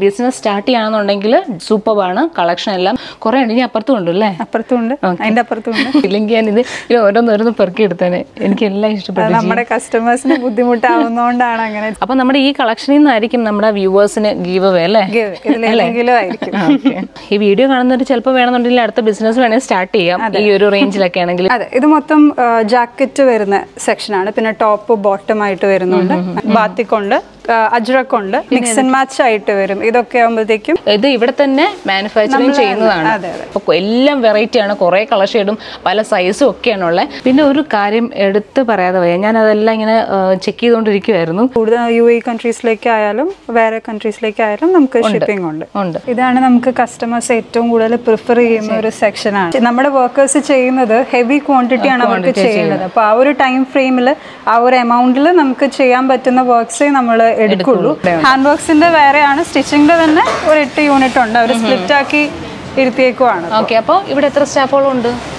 business start super collection and customers collection in viewers video Bathikondo, Ajrak mix and match item. This manufacturing chain. All variety and correct color shade, all size okay. UAE countries like shipping customers prefer section. Workers heavy quantity our time frame our amount. But in the works, we handworks in the stitching unit split. Okay, so here are staff?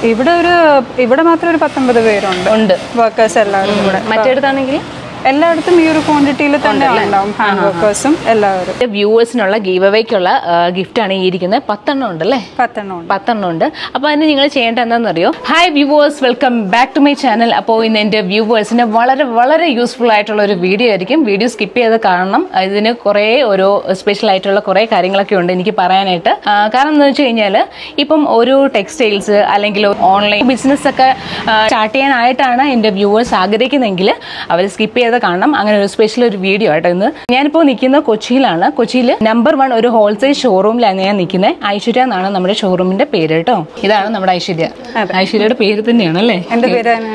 Here are workers. The viewers are giveaway gift. Hi viewers, welcome back to my channel. Viewers useful video. Video skip special item textiles online business viewers skip a special video. I am in Kochi. Number 1 is a wholesale showroom. Aishwarya is showroom. This is Aishwarya. Aishwarya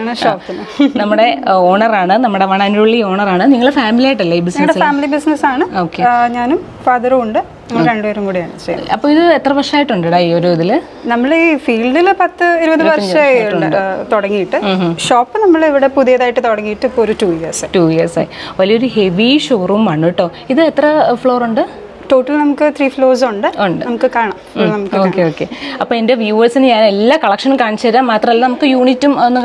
is a shop. So, how many years ago? We have been working in the field for 10-20 years. In the shop, we have been working for 2 years. It's a heavy showroom. How many floors? Total, we have 3 floors. Okay. So, in the viewers, we have all collection. We have unit. Okay.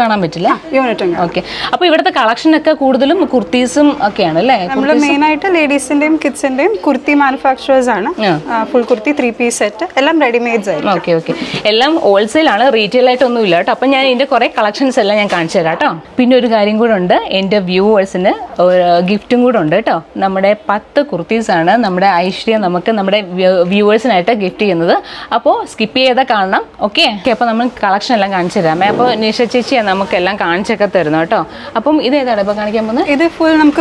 So, we have collection of kurtis. We have main item, ladies and kids and kurti manufacturers. Full kurti 3-piece set. All ready-made. Okay. All wholesale, retail item. So, I have all collections. I have viewers a gift. We have 10 kurtis. Viewers and a gift skip the okay, collection this full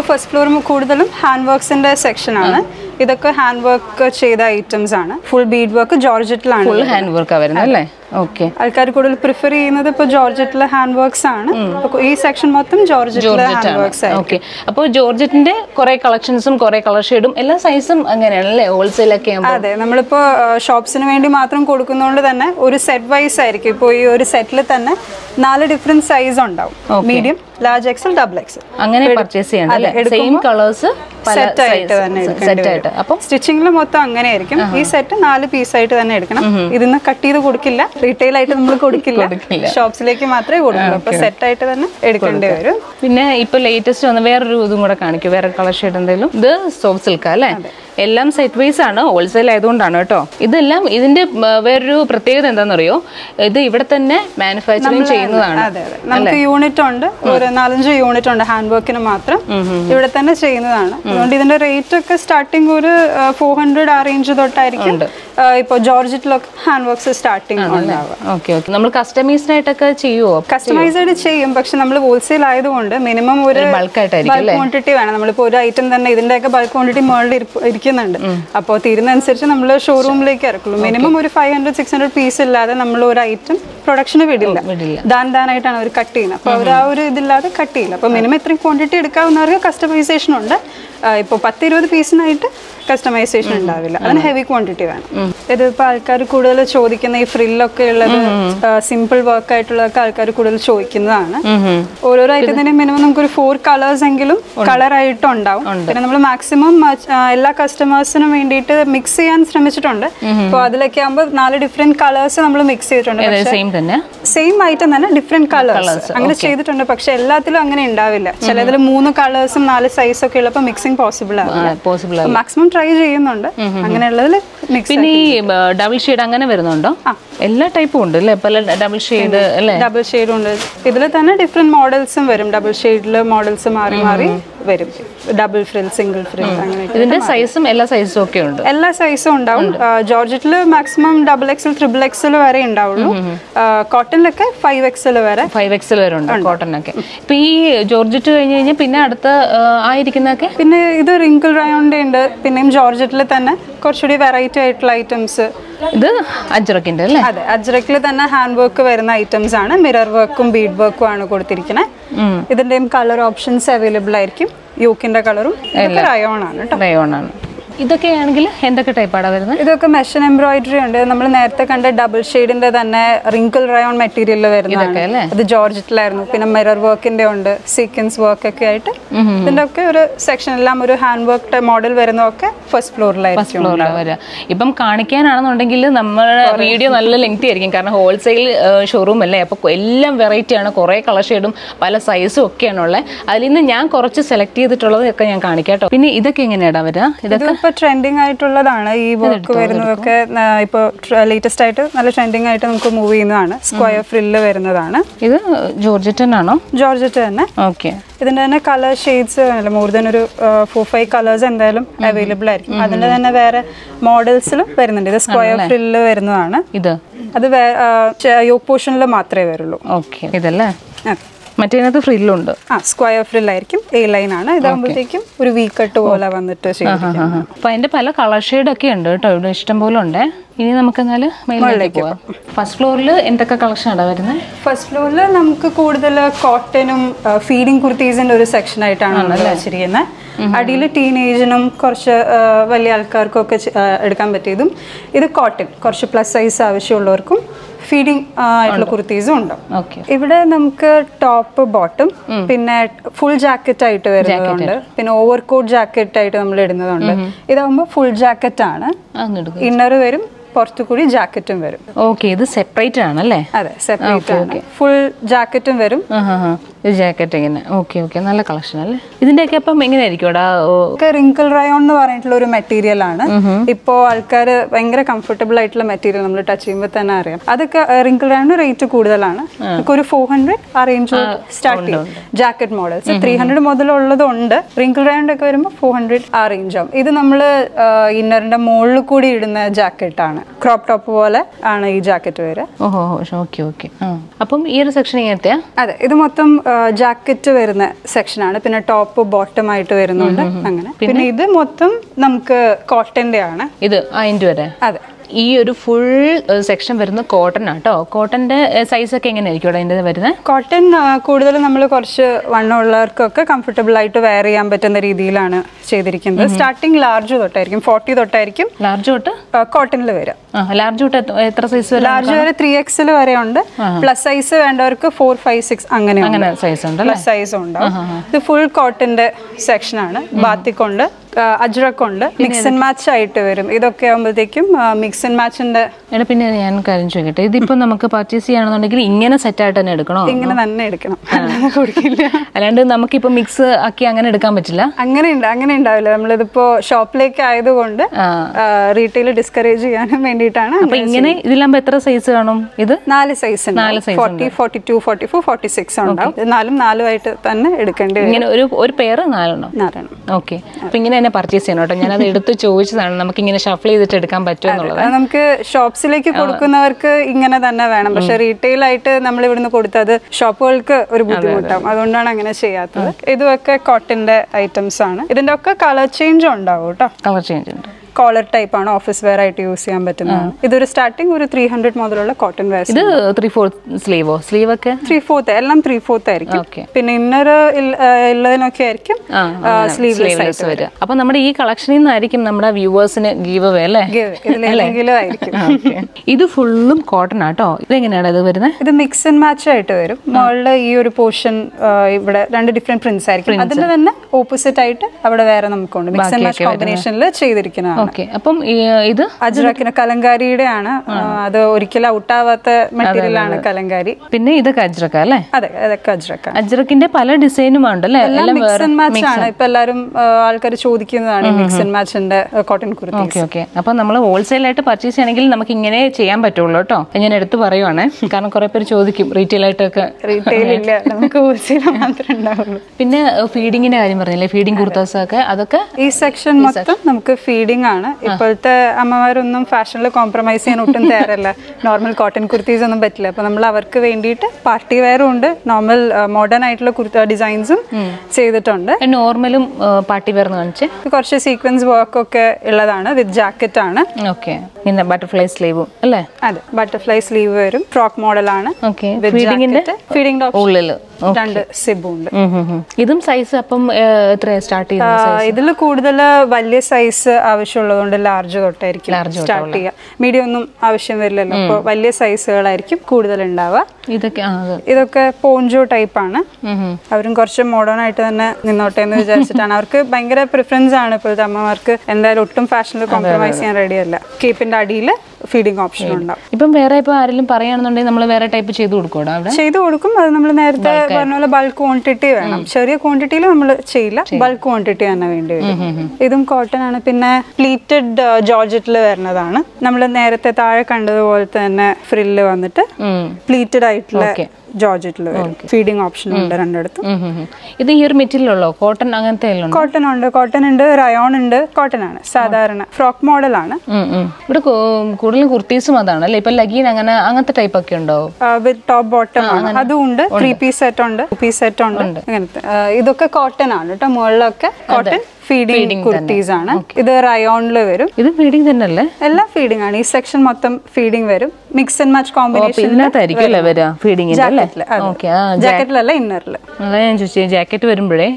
first floor handworks in the section. This is handwork items. Full beadwork, Georgette land. Full handwork. Okay. I prefer Georgette handworks. This section is Georgette handworks. Okay. So, Georgette has collections, color shades, all sizes. Wholesale. We have shops in a set by set. In set, there are 4 different sizes. Medium, large XL, double XL. Purchase same colors. Set item. Stitching this set is 4-piece set. This retail item shops set item latest color shade this soft silk ellam sideways aanu wholesale ayidondana ട്ടോ ഇതെല്ലാം ഇതിന്റെ വേറൊരു പ്രത്യേകത എന്താണെന്നറിയോ ഇത് ഇവിടെ തന്നെ manufacturing ചെയ്യുന്നതാണ് അതെ നമുക്ക് യൂണിറ്റ് ഉണ്ട് ഒരു 4-5 യൂണിറ്റ് ഉണ്ട് ഹാൻഡ് വർക്കിന് മാത്രം ഇവിടെ തന്നെ ചെയ്യുന്നതാണ് അതുകൊണ്ട് ഇതിന്റെ റേറ്റ് ഒക്കെ സ്റ്റാർട്ടിംഗ് ഒരു 400 ആ റേഞ്ച് തൊട്ടായിരിക്കും ഇപ്പോ georgette lock hand works starting ആണ് ഓക്കേ നമ്മൾ കസ്റ്റമൈസ്ഡ് ആയിട്ടൊക്കെ ചെയ്യുവോ കസ്റ്റമൈസ് ആയിട്ട് ചെയ്യും പക്ഷേ നമ്മൾ ഹോൾസെയിൽ ആയതുകൊണ്ട് മിനിമം ഒരു ബൾക്ക് ആയിട്ടായിരിക്കും അല്ലേ ബൾക്ക് ക്വാണ്ടിറ്റി വേണം നമ്മൾ ഇപ്പോ ഒരു ഐറ്റം തന്നെ ഇതിന്റെയൊക്കെ ബൾക്ക് ക്വാണ്ടിറ്റി മോൾഡ് അപ്പോൾ തീരുന്നതനുസരിച്ച് നമ്മൾ ഷോറൂമിലേക്ക് ഇറക്കുള്ളൂ മിനിമം ഒരു 500 600 പീസ് ഇല്ലാതെ നമ്മൾ ഒരു ഐറ്റം പ്രൊഡക്ഷനെ വിടില്ല ദാനായിട്ടാണ് അവർ കട്ട് ചെയ്യുന്നത് അപ്പോൾ അവർ ആ ഒരു ഇതില്ലാതെ കട്ട് ചെയ്യില്ല അപ്പോൾ മിനിമം ഇത്ര ക്വാണ്ടിറ്റി എടുക്കാവുന്നവർക്ക് കസ്റ്റമൈസേഷൻ ഉണ്ട് customization and heavy quantity. Simple work minimum 4 colors color maximum customers mix different colors mix same item different colors. Mixing possible. Possible. Maximum try double shade type double shade. Double shade different models double shade models double frill, single frill. Size okay. Size Georgette maximum double XL, triple XL cotton 5XL 5XL cotton Georgette This is a wrinkle round and Georgette variety items. This is Ajrak. Ajrak is handwork items, mirror work, bead work. There are color options available. Yoke is color. Rayon. What type of this? This is mesh and embroidery. We have double shade and wrinkle rayon material. This is Georgette. Mirror work, sequence work. This section is handwork model. First floor. Now, we have a video linked to the wholesale showroom. We have a variety of color shades and sizes. I selected this. Now, trending item latest item trending item movie square frill This is Georgette. Georgette. Okay. There are color shades more than 4-5 colors available. There are models. There is square frill. This is a yoke portion. Okay. This is Matena frill square frill A line a week or two. Find a color shade First floor collection First floor cotton feeding kurtis and section teenage This is cotton plus size Feeding kurtis okay. Here top bottom, full jacket Pin overcoat jacket full jacket inner jacket Okay, this is separate separate Full jacket This jacket okay, nice collection. This wrinkle rayon material. Now, comfortable material touching. Wrinkle rayon rate is 400 range starting. Jacket model. So, 300 model wrinkle rayon 400 range. This is inner mold jacket. Crop top jacket. Okay. This section is jacket section top bottom cotton This full section is cotton. Cotton size Cotton is comfortable to wear. Starting large, 40 Large? Cotton. Large size? Large 3XL. Plus size 4, 5, 6. Plus size. This full cotton section. Batik. Ajrak mix and match item. Mix and match and purchase set at an edicon. Mix a shop like either retailer discouraging and size 40, 42, 44, 46 Okay. Purchase and choice and shuffle it come back to shops like retail item, the shop work cotton items. Color change collar type office wear I use. This starting is 300 model cotton wear. This is 3/4 sleeve. Sleeve okay? 3/4. Ellam 3/4. Okay. Pin inner sleeveless. Then we collection in viewers give away. Give. This is full cotton. This is mix and match. This portion is different prints. Opposite mix and match combination. Okay. Appo idu Ajrak Kalankari idana adu orikala uttavatha material aanu Kalankari pinne idu Ajrak alle adu Ajrak Ajrakinte pala design um undalle ella mix and match aanu ipo ellarum aalkar chodikkunadana mix and match inde cotton kurtis. Okay okay appo nammal wholesale aayittu purchase cheyanengil namak ingane cheyan pattullo ട്ടോ ഞാൻ എടുത്തു പറയുവാണ് കാരണം കുറേ പേര് ചോദിക്കും retail ആയിട്ടൊക്കെ retail ഇല്ല നമുക്ക് wholesale മാത്രമേ ഉണ്ടാവുള്ളൂ പിന്നെ ഫീഡിങ്ങിന്റെ കാര്യം പറഞ്ഞില്ലേ ഫീഡിംഗ് കുർത്താസ് ഒക്കെ അതൊക്കെ ഈ സെക്ഷൻ മൊത്തം നമുക്ക് feeding ആണ് ഇപ്പോഴത്തെ അമ്മമാരൊന്നും ഫാഷനിൽ കോംപ്രമൈസ് ചെയ്യാൻ ഒട്ടും തയ്യാറല്ല നോർമൽ കോട്ടൺ കുർത്തീസ് ഒന്നും പറ്റില്ല അപ്പോൾ നമ്മൾ അവർക്ക് വേണ്ടിയിട്ട് പാർട്ടി വെയറും ഉണ്ട് നോർമൽ മോഡേൺ ആയിട്ടുള്ള കുർത്ത ഡിസൈൻസും ചെയ്തിട്ടുണ്ട് നോർമലും പാർട്ടി വെയർ എന്ന് കാണിച്ചേ കുറച്ച് സീക്വൻസ് വർക്ക് ഒക്കെ ഉള്ളതാണ് വിത്ത് ജാക്കറ്റ് ആണ് ഓക്കേ പിന്നെ ബട്ടർഫ്ലൈ സ്ലീവും അല്ലേ അതെ ബട്ടർഫ്ലൈ സ്ലീവ് വരും ഫ്രോക്ക് മോഡൽ ആണ് ഓക്കേ ഫീഡിംഗിന്റെ ഫീഡിംഗ് ഓപ്ഷൻ രണ്ട് സിബ് ഉണ്ട് ഇതും സൈസ് അപ്പം എത്ര സ്റ്റാർട്ട് ചെയ്യുന്ന സൈസ് ഇതിൽ കൂടുതൽ വലിയ സൈസ് ആവശ്യമുള്ളതുകൊണ്ട് ലാർജ് തൊട്ടായിരിക്കും സ്റ്റാർട്ട് ചെയ്യുക മീഡിയം ഒന്നും ആവശ്യം വരില്ലല്ലോ അപ്പോൾ വലിയ സൈസുകളായിരിക്കും കൂടുതൽ ഉണ്ടാവുക ഇതൊക്കെ പോഞ്ചോ ടൈപ്പ് ആണ് അവരും കുറച്ച് മോഡേൺ ആയിട്ട് തന്നെ നിന്നോട്ടെ എന്ന് വിചാരിച്ചിട്ടാണ് അവർക്ക് ഭയങ്കര പ്രിഫറൻസ് ആണ് ഇപ്പോഴത്തെ അമ്മമാർക്ക് എന്തായാലും ഒട്ടും ഫാഷനിൽ കോംപ്രമൈസ് ചെയ്യാൻ റെഡിയല്ല കീപ്പിന്റെ അടിയിൽ ഫീഡിംഗ് ഓപ്ഷൻ ഉണ്ടാവും ഇപ്പം വേറെ ഇപ്പോൾ ആരെങ്കിലും പറയുകയാണെന്നുണ്ടെങ്കിൽ നമ്മൾ വേറെ ടൈപ്പ് ചെയ്ത് കൊടുക്കണോ അവിടെ ചെയ്ത് കൊടുക്കും അത് നമ്മൾ നേരത്തെ പറഞ്ഞ പോലെ ബൾക്ക് ക്വാണ്ടിറ്റി വേണം ചെറിയ ക്വാണ്ടിറ്റിയിൽ നമ്മൾ ചെയ്യില്ല ബൾക്ക് ക്വാണ്ടിറ്റി തന്നെ വേണ്ടി വരും ഇതും കോട്ടൺ ആണ് പിന്നെ പ്ലീറ്റഡ് ജോർജറ്റിൽ വരുന്നതാണ് നമ്മൾ നേരത്തെ താഴെ കണ്ടതുപോലെ തന്നെ ഫ്രില്ല് വന്നിട്ട് പ്ലീറ്റഡ് ആയിട്ടുള്ള ജോർജറ്റിൽ ഫീഡിംഗ് ഓപ്ഷൻ ഉണ്ട് രണ്ടിടത്തും ഇത് ഈ ഒരു മെറ്റീരിയൽ ഉള്ളോ കോട്ടൺ അങ്ങനത്തെ കോട്ടൺ ഉണ്ട് കോട്ടൺ ഉണ്ട് റയോൺ ഉണ്ട് കോട്ടൺ ആണ് സാധാരണ ഫ്രോക്ക് മോഡൽ ആണ് ഇവിടെ കൂടുതലും കുർത്തീസും അതാണല്ലേ ഇപ്പൊ ലഗീൻ അങ്ങനെ അങ്ങനത്തെ ടൈപ്പ് ഒക്കെ ഉണ്ടോ വിത്ത് ടോപ്പ് ബോട്ടം ആണ് അതും ഉണ്ട് 3-piece സെറ്റ് ഉണ്ട് 2-piece സെറ്റ് ഉണ്ട് അങ്ങനത്തെ ഇതൊക്കെ കോട്ടൺ ആണ് കേട്ടോ മുകളിലൊക്കെ കോട്ടൺ ഫീഡിംഗ് കുർത്തീസ് ആണ് ഇത് റയോണിൽ വരും ഇത് ഫീഡിംഗ് തന്നെ അല്ലേ എല്ലാം ഫീഡിംഗ് ആണ് ഈ സെക്ഷൻ മൊത്തം ഫീഡിംഗ് വരും മിക്സ് ആൻഡ് മാച്ച് കോമ്പിനേഷൻ ഇതിനകത്തായിരിക്കും അല്ലേ വരാ ഫീഡിംഗ് അല്ലേ ഓക്കേ ആ ജാക്കറ്റിലല്ല ഇന്നറിൽ അല്ലേ ഞാൻ ചോദിച്ചേ ജാക്കറ്റ് വരുമ്പോഴേ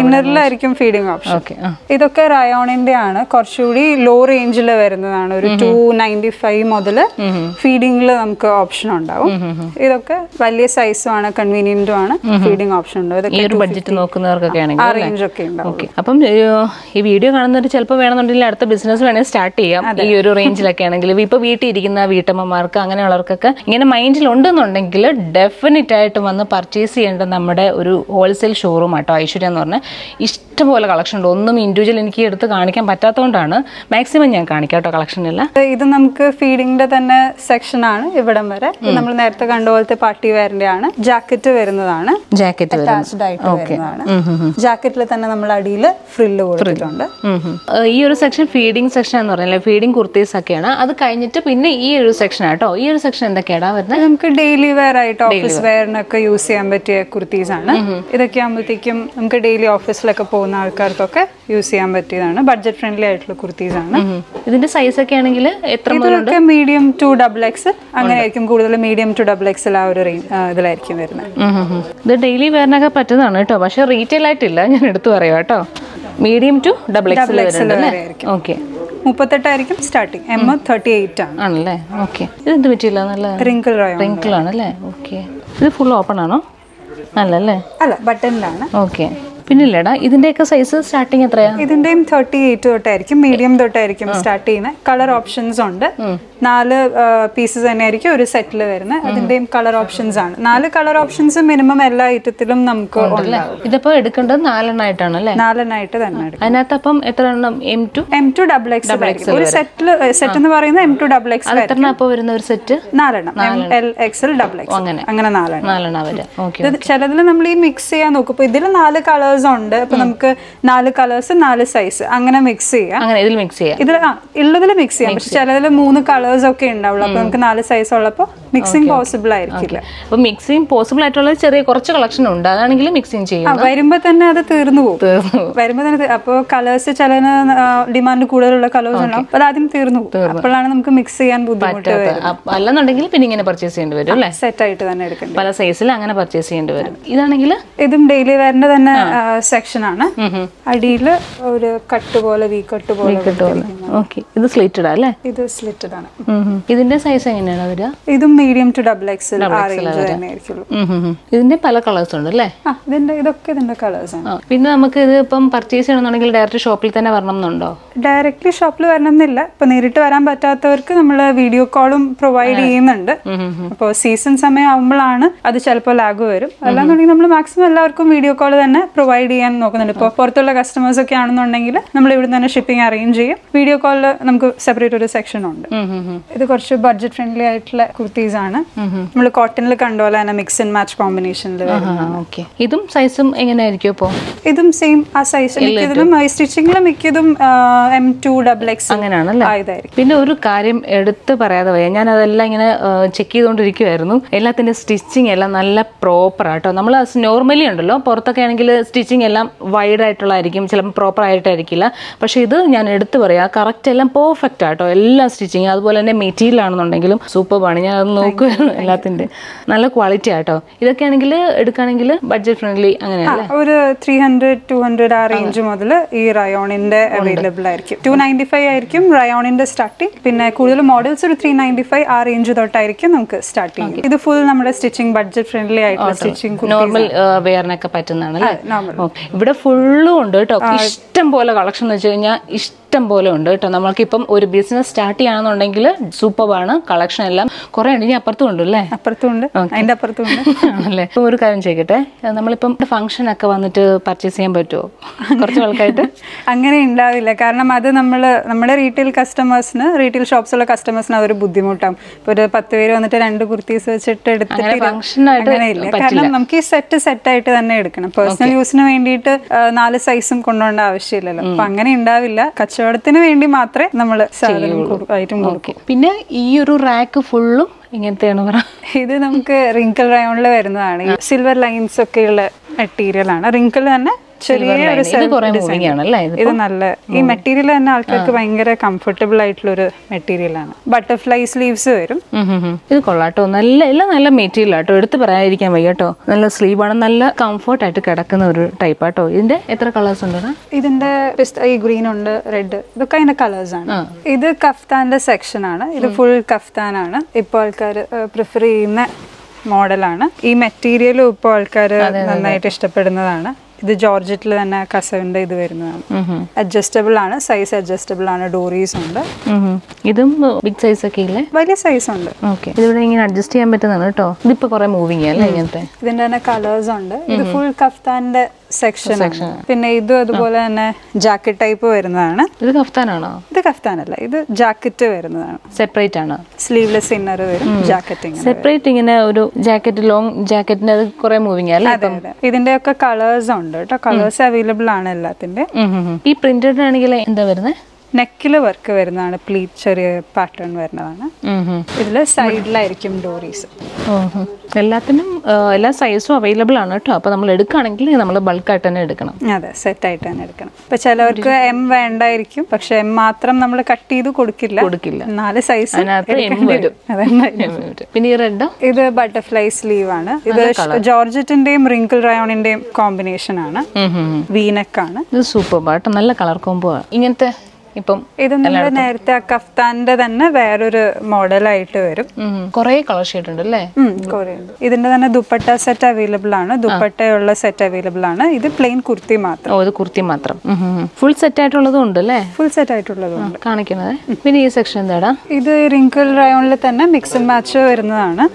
ഇന്നറിലായിരിക്കും ഫീഡിംഗ് ഓപ്ഷൻ ഓക്കേ ഇതൊക്കെ റയോണിന്റെ ആണ് കുറച്ചുകൂടി ലോ റേഞ്ചിൽ വരുന്നതാണ് ഒരു 295 മുതൽ ഫീഡിംഗിൽ നമുക്ക് ഓപ്ഷൻ ഉണ്ടാവും ഇതൊക്കെ വലിയ സൈസും ആണ് കൺവീനിയന്റും ആണ് ഫീഡിംഗ് ഓപ്ഷൻ ഉണ്ട് ഇതൊക്കെ ഈ ഒരു ബഡ്ജറ്റ് നോക്കുന്നവർക്കൊക്കെ ആണെങ്കിൽ ആ റേഞ്ച് ഒക്കെ ഉണ്ടാവും ഓക്കേ അപ്പോൾ ഈ വീഡിയോ കാണുന്നവർ ചിലപ്പോൾ വേണമെന്നുണ്ടെങ്കിൽ അടുത്ത ബിസിനസ് വേണേ സ്റ്റാർട്ട് ചെയ്യാം ഈ ഒരു റേഞ്ചിലൊക്കെ ആണെങ്കിൽ ഇപ്പോൾ വീട്ടിലിരിക്കുന്ന വീട്ടമ്മമാർക്ക് അങ്ങനെയുള്ളവർക്കൊക്കെ ഇങ്ങനെ മൈൻഡിലുണ്ടെന്നുണ്ടെങ്കിൽ ഡെഫിനറ്റ് ആയിട്ട് വന്ന് പർച്ചേസ് ചെയ്യേണ്ട നമ്മുടെ ഒരു ഹോൾസെയിൽ ഷോറൂം ആട്ടോ ഐശ്വര്യ എന്ന് പറഞ്ഞാൽ ഇഷ്ടംപോലെ കളക്ഷൻ ഉണ്ട് ഒന്നും ഇൻഡിവിജ്വൽ എനിക്ക് എടുത്ത് കാണിക്കാൻ പറ്റാത്തതുകൊണ്ടാണ് മാക്സിമം ഞാൻ കാണിക്കാം കേട്ടോ കളക്ഷനില്ല ഇത് നമുക്ക് ഫീഡിങ്ങിൻ്റെ തന്നെ സെക്ഷനാണ് ഇവിടം വരെ നമ്മൾ നേരത്തെ കണ്ടുപോലത്തെ പാർട്ടി വെയറിൻ്റെ ആണ് ജാക്കറ്റ് വരുന്നതാണ് ജാക്കറ്റ് ജാക്കറ്റിൽ തന്നെ നമ്മൾ അടിയിൽ ഫ്രില്ല് കൊടുത്തിട്ടുണ്ട് ഈ ഒരു സെക്ഷൻ ഫീഡിംഗ് സെക്ഷൻ എന്ന് പറഞ്ഞാൽ ഫീഡിംഗ് കുർത്തീസ് ഒക്കെയാണ് അത് കഴിഞ്ഞിട്ട് പിന്നെ ഈ ഒരു സെക്ഷൻ ആട്ടോ ഈ ഒരു സെക്ഷൻ എന്തൊക്കെയാണ് വരുന്നത് നമുക്ക് ഡെയിലി വെയർ ആയിട്ട് ഓഫീസ് വെയറിനൊക്കെ യൂസ് ചെയ്യാൻ പറ്റിയ കുർത്തീസ് ആണ് ഇതൊക്കെ ആകുമ്പോഴത്തേക്കും നമുക്ക് ഡെയിലി ഓഫീസിലൊക്കെ പോകുന്ന ആൾക്കാർക്കൊക്കെ യൂസ് ചെയ്യാൻ പറ്റിയതാണ് ബഡ്ജറ്റ് ഫ്രണ്ട്ലി ആയിട്ടുള്ള കുർത്തീസ് ആണ് ഇതിന്റെ സൈസ് ഒക്കെ ആണെങ്കിൽ എത്ര മുതൽ മീഡിയം ടു ഡബിൾ എക്സ് അങ്ങനെയായിരിക്കും കൂടുതൽ മീഡിയം ടു ഡബിൾ എക്സ് ആ ഒരു ഇതിലായിരിക്കും വരുന്നത് ഇത് ഡെയിലി വെയറിനൊക്കെ പറ്റുന്നതാണ് കേട്ടോ പക്ഷെ റീറ്റെയിൽ ആയിട്ടില്ല ഞാൻ എടുത്തു പറയാം കേട്ടോ medium to double X okay 38 ആയിരിക്കും സ്റ്റാർട്ടിംഗ് എം 38 ആണല്ലേ ഓക്കെ ഇതെന്ത് പറ്റില്ല റിങ്കിൾ ആണല്ലേ ഓക്കെ ഇത് ഫുൾ ഓപ്പൺ ആണോ അല്ലല്ലേ അല്ല ബട്ടണിലാണ് ഓക്കെ പിന്നില്ലേടാ ഇതിന്റെയൊക്കെ സൈസ് സ്റ്റാർട്ടിങ് എത്രയാണ് ഇതിന്റെയും 38 തൊട്ടായിരിക്കും മീഡിയം തൊട്ടായിരിക്കും സ്റ്റാർട്ട് ചെയ്യുന്നത് കളർ ഓപ്ഷൻസ് ഉണ്ട് 4 പീസസ് തന്നെയായിരിക്കും ഒരു സെറ്റിൽ വരുന്നത് അതിന്റെയും കളർ ഓപ്ഷൻസ് ആണ് 4 കളർ ഓപ്ഷൻസ് മിനിമം എല്ലാ ഐറ്റത്തിലും നമുക്ക് ഇതിപ്പോ എടുക്കേണ്ടത് 4 എണ്ണായിട്ടാണ് അല്ലേ 4 എണ്ണായിട്ട് തന്നെ അതിനകത്ത് അപ്പം എത്ര എണ്ണം എം ടു ഡബിൾ എക്സ് ഒരു സെറ്റ് എന്ന് പറയുന്നത് എം ടു ഡബിൾ എക്സ് വരുന്ന ഒരു സെറ്റ് 4 എണ്ണം LXL XX അങ്ങനെ 4 എണ്ണം വരെ ചിലതിൽ നമ്മൾ ഈ മിക്സ് ചെയ്യാൻ നോക്കും ഇപ്പൊ ഇതിൽ 4 കളേഴ്സ് ണ്ട് അപ്പൊ നമുക്ക് 4 കളേഴ്സ് 4 സൈസ് അങ്ങനെ മിക്സ് ചെയ്യാം ഇതിൽ മിക്സ് ചെയ്യാം പക്ഷെ ചിലതിൽ 3 കളേഴ്സ് ഒക്കെ ഉണ്ടാവുള്ളൂ അപ്പൊ നമുക്ക് 4 സൈസ് ഉള്ളപ്പോ Mixing possible ആയിരിക്കില്ല. അപ്പോൾ മിക്സിംഗ് പോസിബിൾ ആയിട്ടുള്ള ചെറിയ കുറച്ച് കളക്ഷൻ ഉണ്ട്. അതാണെങ്കിലും മിക്സിംഗ് ചെയ്യണം. വരുമ്പോൾ തന്നെ അത് തീർന്നു പോകും. വരുമ്പോൾ തന്നെ അപ്പോൾ കളേഴ്സ് ചലന ഡിമാൻഡ് കൂടുതലുള്ള കളേഴ്സ് ആണ്. അപ്പോൾ ആദ്യം തീർന്നു പോകും. അപ്പോഴാണ് നമുക്ക് മിക്സ് ചെയ്യാൻ ബുദ്ധിമുട്ട് വരുന്നത്. അല്ലെന്നുണ്ടെങ്കിൽ പിന്നെ ഇങ്ങനെ പർച്ചേസ് ചെയ്യേണ്ടി വരും അല്ലേ? സെറ്റ് ആയിട്ട് തന്നെ എടുക്കണം. പല സൈസിൽ അങ്ങനെ പർച്ചേസ് ചെയ്യേണ്ടി വരും. ഇതാണെങ്കിൽ ഇതും ഡെയിലി വെയറിന്റെ തന്നെ സെക്ഷൻ ആണ്. അടിയിൽ ഒരു കട്ട് പോലെ വി കട്ട് പോലെ. ഓക്കേ. ഇത് സ്ലിറ്റഡ് അല്ലേ? ഇത് സ്ലിറ്റഡ് ആണ്. ഇതിന്റെ സൈസ് എങ്ങനെയാണ് വരിക? ഇതും medium to double XL ഇതിന്റെ പല കളേഴ്സ് ഉണ്ട് അല്ലേ? ഇതൊക്കെ ഇതിന്റെ കളേഴ്സ് ആണ്. പിന്നെ നമുക്ക് ഇത് ഇപ്പം പർച്ചേസ് ചെയ്യണമെന്നുണ്ടെങ്കിൽ ഡയറക്റ്റ് ഷോപ്പിൽ തന്നെ വരണം എന്നുണ്ടോ? ഡയറക്ട്ലി ഷോപ്പിൽ വരണം എന്നില്ല. ഇപ്പൊ നേരിട്ട് വരാൻ പറ്റാത്തവർക്ക് നമ്മൾ വീഡിയോ കോളും പ്രൊവൈഡ് ചെയ്യുന്നുണ്ട്. അപ്പോൾ സീസൺ സമയം ആവുമ്പോഴാണ് അത് ചിലപ്പോൾ ലാഗ് വരും. അല്ലാന്നുണ്ടെങ്കിൽ നമ്മൾ മാക്സിമം എല്ലാവർക്കും വീഡിയോ കോൾ തന്നെ പ്രൊവൈഡ് ചെയ്യാൻ നോക്കുന്നുണ്ട്. ഇപ്പോൾ പുറത്തുള്ള കസ്റ്റമേഴ്സ് ഒക്കെ ആണെന്നുണ്ടെങ്കിൽ നമ്മൾ ഇവിടെ തന്നെ ഷിപ്പിംഗ് അറേഞ്ച് ചെയ്യും. വീഡിയോ കോളിൽ നമുക്ക് സെപ്പറേറ്റ് ഒരു സെക്ഷൻ ഉണ്ട്. ഇത് കുറച്ച് ബഡ്ജറ്റ് ഫ്രണ്ട്ലി ആയിട്ടുള്ള കുർത്തീസ് ആണ്. നമ്മൾ കോട്ടണിൽ കണ്ടോലെ മിക്സ് ആൻഡ് മാച്ച് കോമ്പിനേഷനിൽ. ഇതും സൈസും എങ്ങനെയായിരിക്കും? ഇപ്പോൾ ഇതും സെയിം ആ സൈസ് മിക്കതിലും സ്റ്റിച്ചിങ്ങിലും മിക്കതും M2XX അങ്ങനെയാണല്ലേ? ഇതായിരിക്കും. പിന്നെ ഒരു കാര്യം എടുത്ത് പറയാതെ വയ്യ, ഞാൻ അതെല്ലാം ഇങ്ങനെ ചെക്ക് ചെയ്തുകൊണ്ടിരിക്കുവായിരുന്നു. എല്ലാത്തിൻ്റെ സ്റ്റിച്ചിങ് എല്ലാം നല്ല പ്രോപ്പറാട്ടോ. നമ്മൾ നോർമലി ഉണ്ടല്ലോ പുറത്തൊക്കെ ആണെങ്കിൽ സ്റ്റിച്ചിങ് എല്ലാം വൈഡായിട്ടുള്ളതായിരിക്കും, ചിലപ്പോൾ പ്രോപ്പർ ആയിട്ടായിരിക്കില്ല. പക്ഷേ ഇത് ഞാൻ എടുത്ത് പറയാം, കറക്റ്റ് എല്ലാം പെർഫെക്റ്റ് ആട്ടോ. എല്ലാ സ്റ്റിച്ചിങ് അതുപോലെ തന്നെ മെറ്റീരിയൽ ആണെന്നുണ്ടെങ്കിലും സൂപ്പറാണ്. ഞാൻ അത് നോക്കുമായിരുന്നു. എല്ലാത്തിൻ്റെ നല്ല ക്വാളിറ്റി ആട്ടോ. ഇതൊക്കെ ആണെങ്കിൽ എടുക്കുകയാണെങ്കിൽ ബഡ്ജറ്റ് ഫ്രണ്ട്ലി അങ്ങനെയാണ്. ഒരു 300-200 ആ റേഞ്ച് മുതൽ ഈ റയോണിൻ്റെ അവൈലബിൾ ആയിരിക്കും. 295 ആയിരിക്കും റയോണിൻ്റെ സ്റ്റാർട്ടിങ്. പിന്നെ കൂടുതൽ മോഡൽസ് ഒരു 395 ആ റേഞ്ച് തൊട്ടായിരിക്കും നമുക്ക് സ്റ്റാർട്ട് ചെയ്യും. ഇത് ഫുൾ നമ്മുടെ സ്റ്റിച്ചിങ് ബഡ്ജറ്റ് ഫ്രണ്ട്ലി ആയിട്ടുള്ള സ്റ്റിച്ചിങ് നോർമൽ വെയറിനൊക്കെ പറ്റുന്നതാണ്. ഇവിടെ ഫുള്ളും ഉണ്ട് കേട്ടോ. ഇഷ്ടം പോലെ കളക്ഷൻ എന്ന് വെച്ച് കഴിഞ്ഞാൽ ഇഷ്ടം പോലെ ഉണ്ട് കേട്ടോ. നമ്മൾക്കിപ്പം ഒരു ബിസിനസ് സ്റ്റാർട്ട് ചെയ്യണമെന്നുണ്ടെങ്കിൽ സൂപ്പറാണ് കളക്ഷൻ എല്ലാം. കുറെ ഉണ്ട്. ഇനി അപ്പുറത്തും ഉണ്ട് അല്ലേ? അപ്പുറത്തുണ്ട്, അതിന്റെ അപ്പുറത്തുണ്ട് ആണല്ലേ? ഇപ്പം ഒരു കാര്യം ചെയ്യട്ടെ, നമ്മളിപ്പം ഫംഗ്ഷൻ ഒക്കെ വന്നിട്ട് പർച്ചേസ് ചെയ്യാൻ പറ്റുമോ? കുറച്ച് ആൾക്കായിട്ട് അങ്ങനെ ഉണ്ടാവില്ല. കാരണം അത് നമ്മുടെ റീറ്റെയിൽ കസ്റ്റമേഴ്സിന്, റീറ്റെയിൽ ഷോപ്സിലുള്ള കസ്റ്റമേഴ്സിന് അതൊരു ബുദ്ധിമുട്ടാണ്. ഇപ്പോൾ ഒരു 10 പേര് വന്നിട്ട് 2 കുർത്തീസ് വെച്ചിട്ട് എടുത്തിട്ട് അങ്ങനെയില്ല. കാരണം നമുക്ക് ഈ സെറ്റായിട്ട് തന്നെ എടുക്കണം. പേഴ്സണൽ യൂസിന് വേണ്ടിയിട്ട് 4 സൈസും കൊണ്ടുപോകേണ്ട ആവശ്യമില്ലല്ലോ. അപ്പം അങ്ങനെ ഉണ്ടാവില്ല. കച്ചവടത്തിന് വേണ്ടി മാത്രമേ നമ്മൾ ഐറ്റം കൊടുക്കൂ. പിന്നെ ഈ ഒരു റാക്ക് ഫുള്ളും ഇങ്ങനത്തെയാണ് പറ. ഇത് നമുക്ക് റിങ്കിൾ റയോണിൽ വരുന്നതാണ്. സിൽവർ ലൈൻസ് ഒക്കെയുള്ള മെറ്റീരിയൽ ആണ്. റിങ്കിൾ തന്നെ ഇത് നല്ല ഈ മെറ്റീരിയൽ തന്നെ ആൾക്കാർക്ക് ഭയങ്കര കംഫർട്ടബിൾ ആയിട്ടുള്ള ഒരു മെറ്റീരിയൽ ആണ്. ബട്ടർഫ്ലൈ സ്ലീവ്സ് വരും. ഇത് കൊള്ളാട്ടോ. നല്ല എല്ലാം നല്ല മെറ്റീരിയൽ ആട്ടോ. എടുത്ത് പറയാതിരിക്കാൻ വയ്യാട്ടോ. നല്ല സ്ലീവ് ആണ്. നല്ല കംഫർട്ട് ആയിട്ട് കിടക്കുന്ന ഒരു ടൈപ്പ് ആട്ടോ. ഇതിന്റെ എത്ര കളേഴ്സ് ഉണ്ട്? ഇതിന്റെ ഈ ഗ്രീൻ ഉണ്ട്, റെഡ്, ഇതൊക്കെ അതിന്റെ കളേഴ്സ് ആണ്. ഇത് കഫ്താന്റെ സെക്ഷൻ ആണ്. ഇത് ഫുൾ കഫ്താൻ ആണ് ഇപ്പോൾ ആൾക്കാർ പ്രിഫർ ചെയ്യുന്ന മോഡലാണ്. ഈ മെറ്റീരിയലും ഇപ്പോൾ ആൾക്കാർ നന്നായിട്ട് ഇഷ്ടപ്പെടുന്നതാണ്. ഇത് ജോർജറ്റിൽ തന്നെ കസവിന്റെ ഇത് വരുന്നതാണ്. അഡ്ജസ്റ്റബിൾ ആണ്, സൈസ് അഡ്ജസ്റ്റബിൾ ആണ്. ഡോറീസ് ഉണ്ട്. ഇതും ബിഗ് സൈസ് ഒക്കെ ഇല്ലേ? വലിയ സൈസ് ഉണ്ട്. ഓക്കെ. ഇതിവിടെ ഇങ്ങനെ അഡ്ജസ്റ്റ് ചെയ്യാൻ പറ്റുന്നതാണ് കേട്ടോ. ഇതിപ്പോ കുറെ മൂവിംഗ് അല്ലേ? ഇങ്ങനത്തെ ഇതിന്റെ തന്നെ കളേഴ്സ് ഉണ്ട്. ഇത് ഫുൾ കഫ്താന്റെ സെക്ഷൻ. പിന്നെ ഇതും അതുപോലെ തന്നെ ജാക്കറ്റ് ടൈപ്പ് വരുന്നതാണ്. ഇത് കഫ്താനാണോ? ഇത് കഫ്താനല്ല, ഇത് ജാക്കറ്റ് വരുന്നതാണ്. സെപ്പറേറ്റ് ആണ്. സ്ലീവ്ലെസ് ഇന്നർ വരും, ജാക്കറ്റ് സെപ്പറേറ്റ്. ഇങ്ങനെ ഒരു ജാക്കറ്റ്, ലോങ് ജാക്കറ്റിന്റെ കുറെ മൂവിംഗ് അല്ലേ? ഇതിന്റെ ഒക്കെ കളേഴ്സ് ഉണ്ട് കേട്ടോ. കളേഴ്സ് അവൈലബിൾ ആണ് എല്ലാത്തിന്റെ. ഈ പ്രിന്റഡ് ആണെങ്കിൽ എന്താ വരുന്നത്? നെക്കില് വർക്ക് വരുന്നതാണ്. പ്ലീറ്റ് ചെറിയ പാറ്റേൺ വരുന്നതാണ്. ഇതില് സൈഡിലായിരിക്കും ഡോറീസ്. എല്ലാത്തിനും എല്ലാ സൈസും അവൈലബിൾ ആണ് കേട്ടോ. അപ്പൊ നമ്മൾ എടുക്കുകയാണെങ്കിൽ നമ്മൾ ബൾക്കായിട്ട് തന്നെ എടുക്കണം. അതെ, സെറ്റായിട്ട് തന്നെ എടുക്കണം. ഇപ്പൊ ചിലവർക്ക് M വേണ്ടായിരിക്കും. പക്ഷെ M മാത്രം നമ്മൾ കട്ട് ചെയ്ത് കൊടുക്കില്ല. 4 സൈസ് വരും. പിന്നെ ഈ റെഡ്, ഇത് ബട്ടർഫ്ലൈ സ്ലീവ് ആണ്. ഇത് ജോർജറ്റിന്റെയും റിങ്കിൾ റയോണിന്റെയും കോമ്പിനേഷൻ ആണ്. വീനെക്കാണ്. ഇത് സൂപ്പർ ബാട്ടോ. നല്ല കളർ കോംബോ ആണ്. ഇങ്ങനത്തെ ഇപ്പം ഇത് നമ്മുടെ നേരത്തെ കഫ്താന്റെ തന്നെ വേറൊരു മോഡലായിട്ട് വരും. കുറെ കളർ ഷെയ്ഡ് ഉണ്ട് അല്ലേ? ഇതിന്റെ തന്നെ ദുപ്പട്ട സെറ്റ് അവൈലബിൾ ആണ്. ദുപ്പട്ടയുള്ള സെറ്റ് അവൈലബിൾ ആണ്. ഇത് പ്ലെയിൻ കുർത്തി മാത്രം. ഓ, ഇത് കുർത്തി മാത്രം. ഫുൾ സെറ്റ് ആയിട്ടുള്ളതും ഉണ്ട് അല്ലേ? ഫുൾ സെറ്റ് ആയിട്ടുള്ളതും കാണിക്കുന്നത്. പിന്നെ ഈ സെക്ഷൻ എന്താടാ? ഇത് റിങ്കിൾ റയോണിൽ തന്നെ മിക്സ് ആൻഡ് മാച്ച് വരുന്നതാണ്.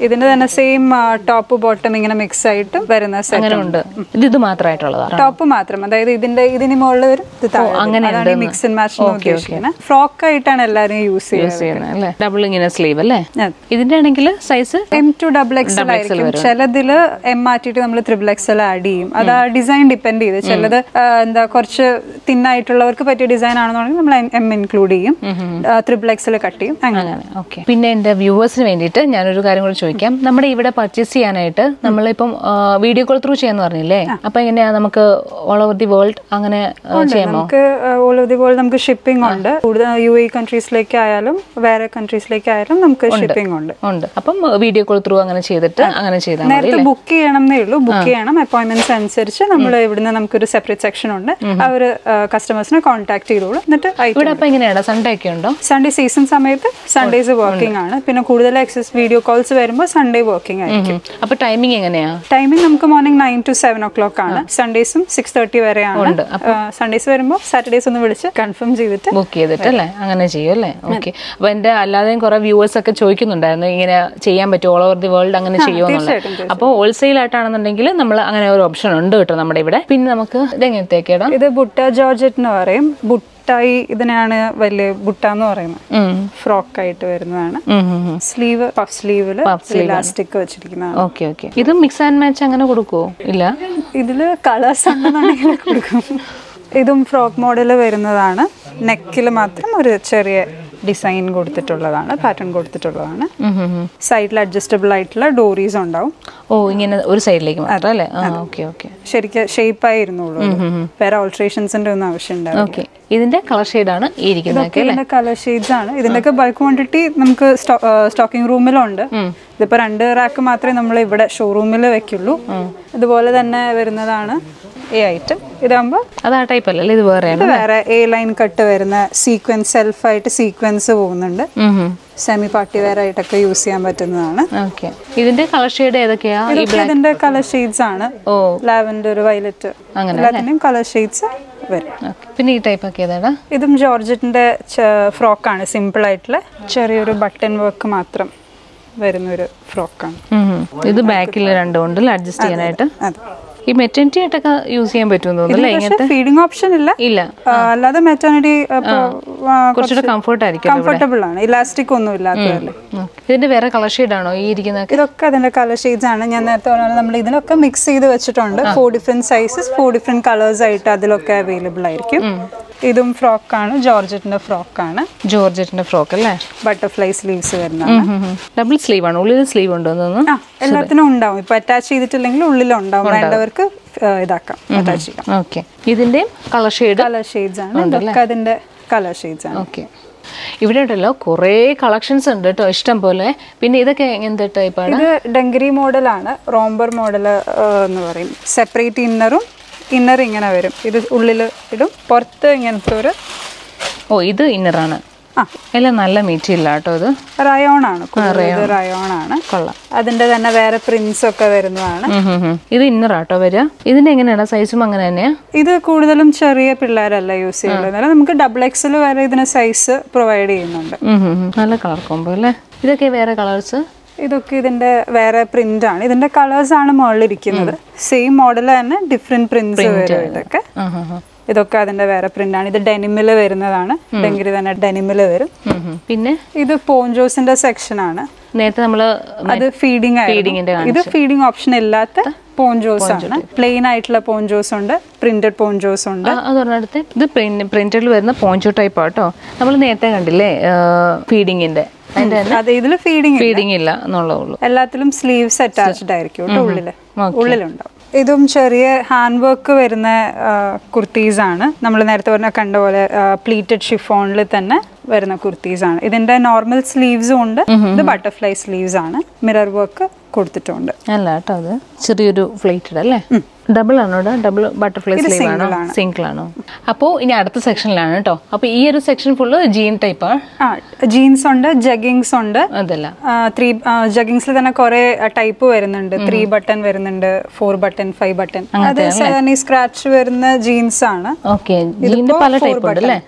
This is the same top and bottom mix. This is the top and bottom. This is mix and match. Frock use doubling in a sleeve. This size? M2XXL. MRT XXXL. That design depends. If design, M include. XXXL. Okay. The viewers we purchase video call through all over the world. All over the world shipping UAE countries like countries like shipping video call through book appointments and separate section customers contact Sunday season Sundays working access video calls Sunday working. Timing morning 9 to 7 o'clock. Sundays 6:30 Sundays Saturdays confirm okay, okay. When the viewers all over the world wholesale option frock sleeve, puff sleeve, elastic. Okay, okay. This mix and match? This frock model neck design pattern side adjustable light dories on down. Oh, one side like okay, okay. Shape alterations and okay. This is the color shade. This is the color shade. This is the bulk quantity. We have a stocking room. We have a showroom. Semi-party wear I use okay. Is this color shade? This color shades oh. Lavender, violet. All color shades. Okay. What type of this? This is Georgette frock. Simple. Button work. This frock. This is back adjust. This maternity use feeding option maternity comfort comfortable elastic color shade color shades mix 4 different sizes 4 different colors available. This is frock, Georgette frock. Georgette frock, butterfly sleeves. Double sleeve, only sleeve. Attach it to the attach it. Okay. This is the color shade. Color shades. Color shades. Okay. If you have a collections, you can use this type. This is dungaree model, romber model. Separate inner room. Inner ring and a very it is Ulilla, it is Porta and Thora. Oh, either inner runner. Ah, Elanala Michilla to the Rayonana, Rayonana, Cola. Adenda than a vera prince of Caverna. Either inner ratovera, either Nangana size mangana, either Kudalum Charia Pillar, you see, double XL than a size provided. Alla color combo. Either Kavera colors. This is print. These colors are same model and different prints. This is the print. This is denim. This is the ponjos section. This is feeding. This is feeding option. Ponjos plain aitla ponjos printed ponjos unda printed poncho type ato nammal neethe kandile feeding inde adu idilu feeding illa nallallu ellathilum sleeves attached aayirikku ullile undavum idum cheriya hand work varuna kurtis aanu nammal nerathe varna kanda pole pleated chiffon il thanne varuna kurtis aanu idinde normal sleeves undu idu butterfly sleeves aanu mirror work കൊടുത്തിട്ടുണ്ട് അല്ലാട്ടാണ് ചെറിയൊരു plated അല്ലേ double ആണോ double butterfly sleeve ആണോ single ആണോ അപ്പോൾ ഇനി അടുത്ത സെക്ഷനിലാണ് ട്ടോ അപ്പോൾ ഈ ഒരു സെക്ഷൻ ഫുൾ ജീൻ ടൈപ്പ് ആ ജീൻസ് ഉണ്ട് ജഗ്ഗിംഗ്സ് ഉണ്ട് അതല്ല 3 ജഗ്ഗിംഗ്സിൽ തന്നെ കുറേ ടൈപ്പ് വരുന്നുണ്ട് 3 ബട്ടൺ വരുന്നുണ്ട് 4 ബട്ടൺ 5 ബട്ടൺ അത് സാധാരണ സ്ക്രാച്ച് വരുന്ന ജീൻസ് ആണ് ഓക്കേ ജീൻസ് പല ടൈപ്പ് ഉണ്ട് അല്ലേ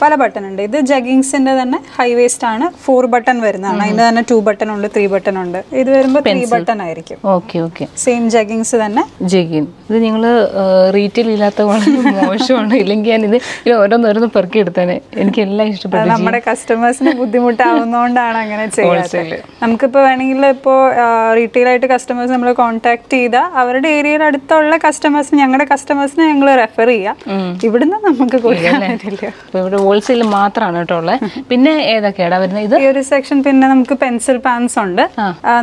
pala button undu idu jeggings inde thanne high waist aanu 4 button varunnaana inde thanne 2 button undu 3 button undu idu varumbo 3 button aayirikkum okay okay same jeggings thanne jegging idu ningalu retail illatha valu moshana illengi yan idu oronnu perki edutane enike ella ishtapettu nammade customers ne buddhimuttavunondana angane cheyyathe namukku ipo venengil ipo retail aayittu customers nammale contact cheeda avare area il aduthulla customers ne angade customers ne englu refer cheya ഇവിടുന്ന് നമുക്ക് കൊടുക്കാൻ പറ്റില്ല. ഇവിടെ wholesale മാത്രമാണ് ട്ടോ ഉള്ളത്. പിന്നെ ഏതൊക്കെയാടാ വരുന്നത്? ഇത് ഈ ഒരു സെക്ഷൻ പിന്നെ നമുക്ക് പെൻസിൽ പാൻസ് ഉണ്ട്.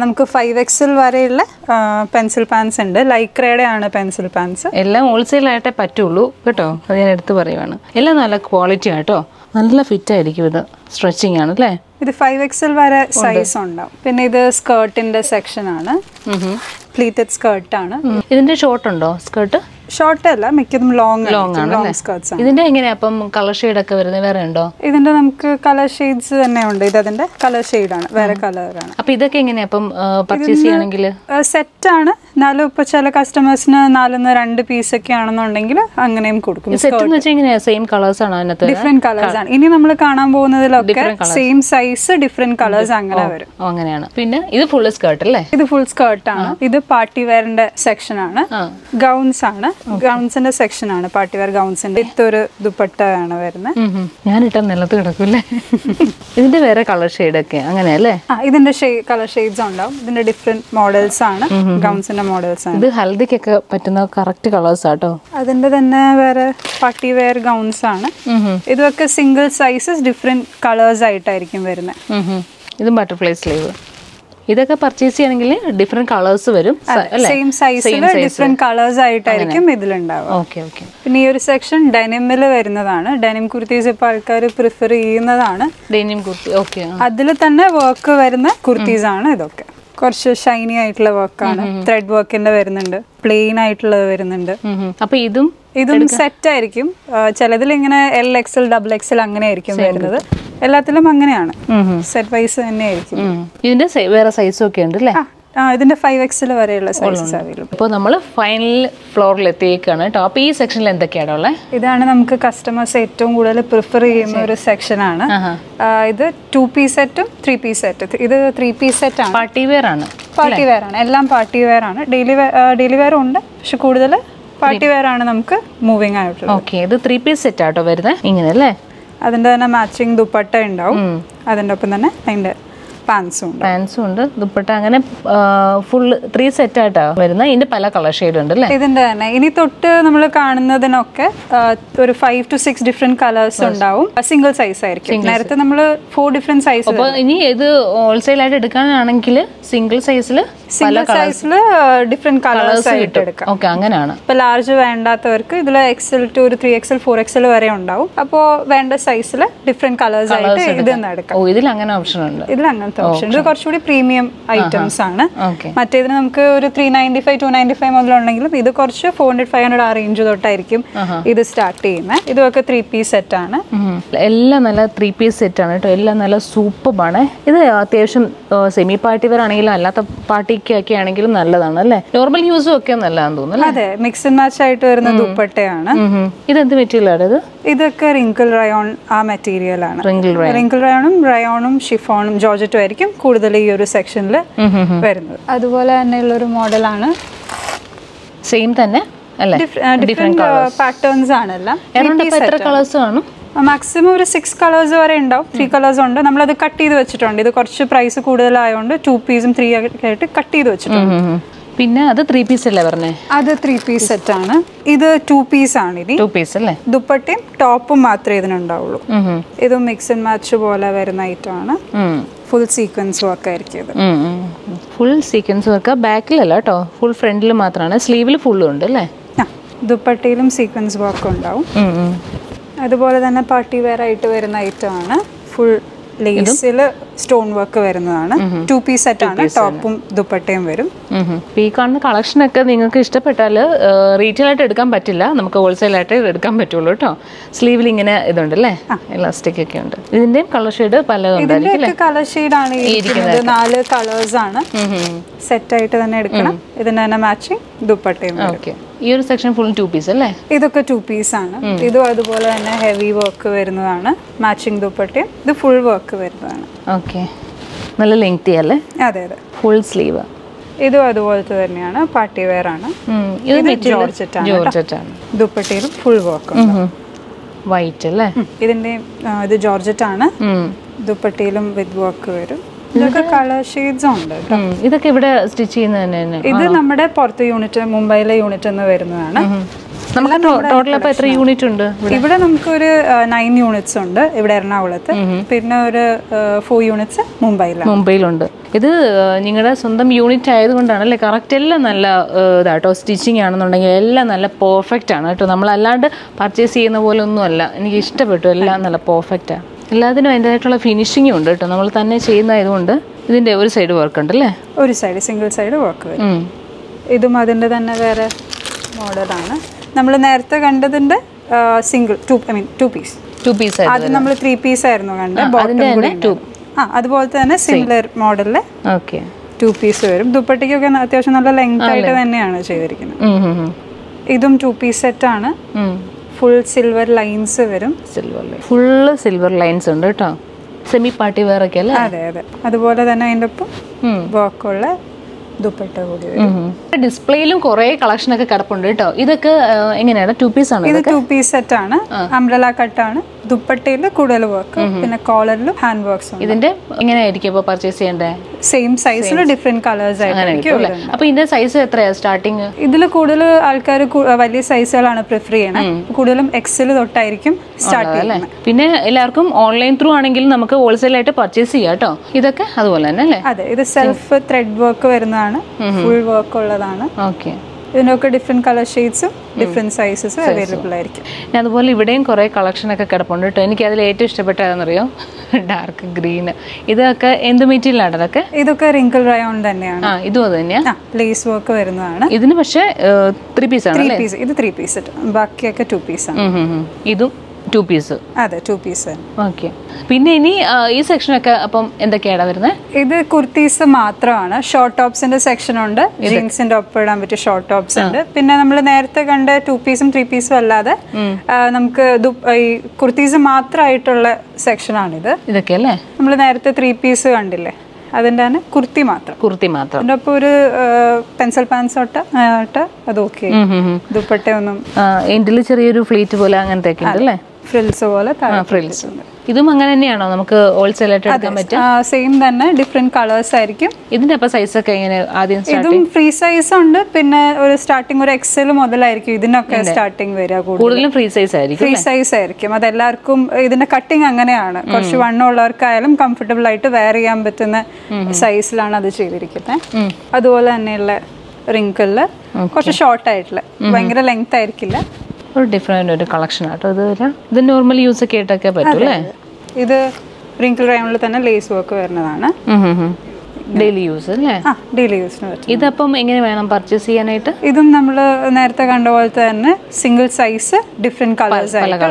നമുക്ക് 5XL വരെയുള്ള പെൻസിൽ പാൻസ് ഉണ്ട്. ലൈക്രയുടെ ആണ് പെൻസിൽ പാൻസ്. എല്ലാം ഹോൾസെയിൽ ആയിട്ടേ പറ്റുള്ളൂ കേട്ടോ. അത് ഞാൻ എടുത്തു പറയുവാണ്. എല്ലാം നല്ല ക്വാളിറ്റി ആട്ടോ. നല്ല ഫിറ്റ് ആയിരിക്കും ഇത്. സ്ട്രെച്ചിങ് ആണ് അല്ലേ? ഇത് 5XL വരെ സൈസ് ഉണ്ടാവും. പിന്നെ ഇത് സ്കർട്ടിന്റെ സെക്ഷൻ ആണ്. പ്ലീറ്റഡ് സ്കർട്ട് ആണ്. ഇതിന്റെ ഷോർട്ട് ഉണ്ടോ skirt? Short alla, mikkadum long skirts. Idinte engane appam color shade okke varune vera undo? Idinte namukku color shades thanne undu. Idu adinte color shade aanu, vera color aanu. Appo idokke engane appam purchase cheyanengil set aanu. Nalu ippo chala customers nu 4-2 piece okke aanennundengil anganeyum kodukum. Set ennu vecha engane same colors aanu anathu? Different colors aanu. Ini nammal kaanan povunnathilokke same size different colors angane varum. Anganeyaanu. Pinne idu full skirt alle? Idu full skirt aanu. Idu party wear inde section aanu. Gowns aanu. Gowns in the section on a party wear gowns in it or dupatta and a color shade again. Then color shades on down, then different models on gowns in a models. The healthy pattern correct colors at all. Other than a party wear gowns on it work a single sizes, different colors. I can wear the butterfly sleeve. ഇതൊക്കെ purchase ചെയ്യണമെങ്കിൽ different colours വരും അല്ലേ same സൈസിൽ different colours ആയിട്ടായിരിക്കും ഇതിലുണ്ടാവുക okay okay പിന്നെ ഈ ഒരു section ഡെനിമിൽ വരുന്നതാണ് ഡെനിം കുർത്തീസ് ഇപ്പോൾ ആൾക്കാർ പ്രിഫർ ചെയ്യുന്നതാണ് ഡെനിം കുർത്തി ഓക്കേ അതിൽ തന്നെ വർക്ക് വരുന്ന കുർത്തീസ് ആണ് ഇതൊക്കെ കുറച്ച് ഷൈനി ആയിട്ടുള്ള വർക്കാണ് ത്രെഡ് വർക്കിന്റെ വരുന്നുണ്ട് പ്ലെയിൻ ആയിട്ടുള്ളത് വരുന്നുണ്ട് അപ്പോൾ ഇതും സെറ്റ് ആയിരിക്കും ചിലതിൽ ഇങ്ങനെ LXL, XXL അങ്ങനെ ആയിരിക്കും വരുന്നത് എല്ലാത്തിലും അങ്ങനെയാണ് സെറ്റ് വൈസ് തന്നെ ആയിരിക്കും ഇതിന്റെ വേറെ സൈസ് ഒക്കെ ഉണ്ട് അല്ലേ ഇതിന്റെ 5XL വരെയുള്ള സൈസസ് അവൈലബിൾ അപ്പോൾ നമ്മൾ ഫൈനൽ ഫ്ലോറിൽ എത്തിയേക്കാണ് ട്ടോ അപ്പോൾ ഈ സെക്ഷനിൽ എന്തൊക്കെയാണ് ഉള്ളത് ഇതാണ് നമുക്ക് കസ്റ്റമേഴ്സ് ഏറ്റവും കൂടുതൽ പ്രിഫർ ചെയ്യുന്ന ഒരു സെക്ഷൻ ആണ് ഇത് 2 പീസ് സെറ്റും 3 പീസ് സെറ്റ് ഇത് 3 പീസ് സെറ്റ് ആണ് പാർട്ടി വെയർ ആണ് എല്ലാം പാർട്ടി വെയർ ആണ് ഡെയിലി വെയർ ഉണ്ട് പക്ഷേ കൂടുതൽ പാർട്ടി വെയർ ആണ് നമുക്ക് മൂവിംഗ് ആയിട്ടുള്ളത് ഓക്കേ ഇത് 3 പീസ് സെറ്റ് ആട്ടോ വരുന്നത് ഇങ്ങനെ അല്ലേ അതിന്റെ തന്നെ മാച്ചിങ് ദുപ്പട്ട ഉണ്ടാവും അതിന്റെ ഒപ്പം തന്നെ അതിന്റെ പാൻസുണ്ട് ദുപ്പട്ട അങ്ങനെ ഫുൾ 3 സെറ്റ് ആയിട്ടാ വരുന്നത് ഇതിന്റെ പല കളർ ഷെയ്ഡ് ഉണ്ട് അല്ലേ ഇതിന്റെ തന്നെ ഇനി തൊട്ട് നമ്മൾ കാണുന്നതിനൊക്കെ ഒരു 5 to 6 ഡിഫറെന്റ് കളേഴ്സ് ഉണ്ടാവും സിംഗിൾ സൈസ് ആയിരിക്കും നേരത്തെ നമ്മൾ 4 ഡിഫറെന്റ് സൈസ് അപ്പോൾ ഇനി ഇത് ഹോൾസെയിൽ ആയിട്ട് എടുക്കാനാണെങ്കിൽ സിംഗിൾ സൈസിൽ ഡിഫറെന്റ് കളേഴ്സ് ആയിട്ട് എടുക്കാം ഓക്കേ അങ്ങനെയാണ് അപ്പോൾ ലാർജ് വേണ്ടാത്തവർക്ക് ഇതിൽ XL to 3XL 4XL വരെ ഉണ്ടാവും അപ്പോൾ വേണ്ട സൈസിൽ ഡിഫറെന്റ് കളേഴ്സ് ആയിട്ട് ഇതെന്ന് എടുക്കാം ഓ ഇതിൽ അങ്ങനെ ഓപ്ഷൻ ഉണ്ട് ഇത് കുറച്ചുകൂടി പ്രീമിയം ഐറ്റംസ് ആണ് മറ്റേതിന് നമുക്ക് ഒരു 395, 295 മുതലുണ്ടെങ്കിലും ഇത് കുറച്ച് 400, 500 ആ റേഞ്ച് തൊട്ടായിരിക്കും ഇത് സ്റ്റാർട്ട് ചെയ്യുന്നത് ഇതൊക്കെ 3 പീസ് സെറ്റ് ആണ് എല്ലാം നല്ല 3 പീസ് സെറ്റ് ആണ് കേട്ടോ എല്ലാം നല്ല സൂപ്പറാണ് ഇത് അത്യാവശ്യം സെമി പാർട്ടി വെയർ ആണെങ്കിലും അല്ലാത്ത പാർട്ടിക്കൊക്കെ ആണെങ്കിലും നല്ലതാണ് അല്ലേ നോർമൽ യൂസും ഒക്കെ നല്ലതാണെന്ന് തോന്നുന്നു അതെ മിക്സ് ആൻഡ് മാച്ച് ആയിട്ട് വരുന്ന ദുപ്പട്ടയാണ് ഇതെന്ത് മെറ്റീരിയലാണ് ഇതൊക്കെ റിങ്കിൾ റയോൺ ആ മെറ്റീരിയൽ ആണ് റിങ്കിൾ റയോണും ഷിഫോണും ജോർജറ്റ് ആയിരിക്കും കൂടുതൽ ഈ ഒരു സെക്ഷനിൽ വരുന്നത് അതുപോലെ തന്നെയുള്ള ഒരു മോഡലാണ് സെയിം തന്നെ അല്ലേ ഡിഫറെന്റ് പാറ്റേൺസ് ആണെല്ലാം എത്ര കളേഴ്സ് ആണ് മാക്സിമം ഒരു 6 കളേഴ്സ് വരെ ഉണ്ടാവും 3 കളേഴ്സ് ഉണ്ട് നമ്മളത് കട്ട് ചെയ്ത് വെച്ചിട്ടുണ്ട് ഇത് കുറച്ച് പ്രൈസ് കൂടുതലായതുകൊണ്ട് 2 പീസും 3 ആയിട്ട് കട്ട് ചെയ്ത് വെച്ചിട്ടുണ്ട് പിന്നെ അത് 3 പീസ് അല്ലേ പറഞ്ഞേ അത് 3 പീസ് സെറ്റ് ആണ് ഇത് 2 പീസ് ആണ് ഇനി 2 പീസ് അല്ലേ ദുപ്പട്ടയും ടോപ്പും മാത്രമേ ഇതിനുണ്ടാവുള്ളൂ ഇത് മിക്സ് ആൻഡ് മാച്ച് പോലെ വരുന്ന ഐറ്റമാണ് ഫുൾ സീക്വൻസ് വർക്ക് ആയിരിക്കും ഫുൾ സീക്വൻസ് വർക്ക് ബാക്കിലല്ല കേട്ടോ ഫുൾ ഫ്രണ്ടിൽ മാത്രമാണ് സ്ലീവിൽ ഫുള്ളും ഉണ്ട് അല്ലേ ദുപ്പട്ടയിലും സീക്വൻസ് വർക്ക് ഉണ്ടാവും അതുപോലെ തന്നെ പാർട്ടി വെയർ ആയിട്ട് വരുന്ന ഐറ്റമാണ് ഫുൾ ലേസിൽ സ്റ്റോൺ വർക്ക് വരുന്നതാണ് 2 പീസ് സെറ്റ് ആണ് ടോപ്പും ദുപ്പട്ടയും വരും ഈ കാണുന്ന കളക്ഷൻ ഒക്കെ നിങ്ങൾക്ക് ഇഷ്ടപ്പെട്ടാൽ റീറ്റെയിൽ ആയിട്ട് എടുക്കാൻ പറ്റില്ല നമുക്ക് ഹോൾസെയിൽ ആയിട്ട് എടുക്കാൻ പറ്റുള്ളൂ കേട്ടോ സ്ലീവിൽ ഇങ്ങനെ ഇതുണ്ട് അല്ലേ ഇലാസ്റ്റിക് ഒക്കെ ഉണ്ട് ഇതിന്റെയും കളർ ഷെയ്ഡ് പല കളർ ഷെയ്ഡ് ആണ് ഇരിക്കുന്നത് 4 കളേഴ്സ് ആണ് സെറ്റ് ആയിട്ട് തന്നെ എടുക്കണം ഇതിന് തന്നെ മാച്ചിങ് ദുപ്പട്ടയും This section full two-piece, right? This is two-piece. This is heavy work, matching dupatta. This is full work. Okay. It's lengthy, right? Yes. Full sleeve. This is party wear. This is Georgette. Dupatta is full work. White, right? This is Georgette. Dupatta with work. There are color shades on it. This is stitching. This is our unit, Mumbai unit. Total unit? Here we have 9 units. Here we have 4 units in Mumbai. This is your unit. It's correct. It's stitching. It's perfect. We purchase it. Perfect. There finishing on it. This side work on side, single side work. This is another model. We have single, two-piece. Two-piece. That's three-piece. That's two. That's similar model. Okay. Two-piece. This is two-piece set. Full silver lines. Full silver lines under tongue. Semi party wear a killer. That's what I end up. Work collar, dupatta. Display look or a collection of a carpenter. Either two-piece on either two-piece satana, umbrella katana, dupatta, kudal work, in a collar look, hand works. Isn't it? In an educator purchase and same size, different colors. So, in the size starting? This is a size that prefer. Excel or Tyricum starting. Pinna online through Anangil wholesale purchase theatre. This is self thread work, full work. Okay. Different color shades, different sizes available. I have collection of dark green. This is the material. This is wrinkle rayon. This is lace work. This is 3-piece. This is 3-piece. This is 2-piece. This is 2-piece. That's 2-piece. Okay. This section is kurtis, short tops in the section, jeans and short tops. Then we have 2-piece and 3-piece. We have kurtis section. We have 3-piece. That's kurti matra. Kurti matra. And pencil pants that's okay. Dupatta frills over frills. This is same different colors. This is size starting. Free size and starting or XL model. This starting free size. Free size. This cutting is comfortable to wear size. That's wrinkle. Short length. Different collection. The normal use a kit. This is wrinkle rayon lace work. Daily use. Daily use. This is a single size, different colors. Okay. 4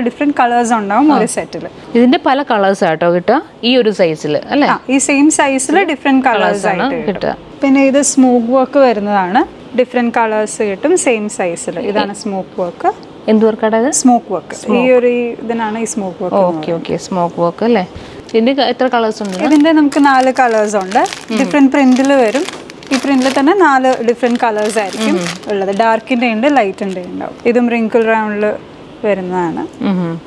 different colors on the set. This is a color set. This size. This same size, different colors. This is a smoke work. Different colors, same size. This is smoke work. Smoke work. This is smoke work. Okay, okay. Smoke work. How many colors? We have 4 colors. Different print. This print has 4 different colors. Dark and light. This is wrinkle round.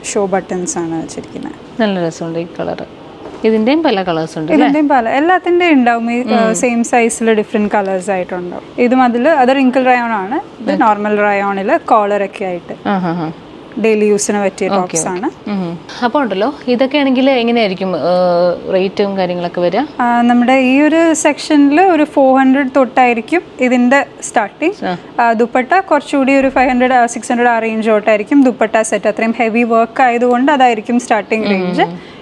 Show buttons. This is a color. This is the colors. This same size, different colors. This is the wrinkle rayon. The normal rayon is collar. Daily use in tops. Rate? This section is 400. This is starting. Dupatta is 500 600 range. Dupatta set heavy work. This starting range.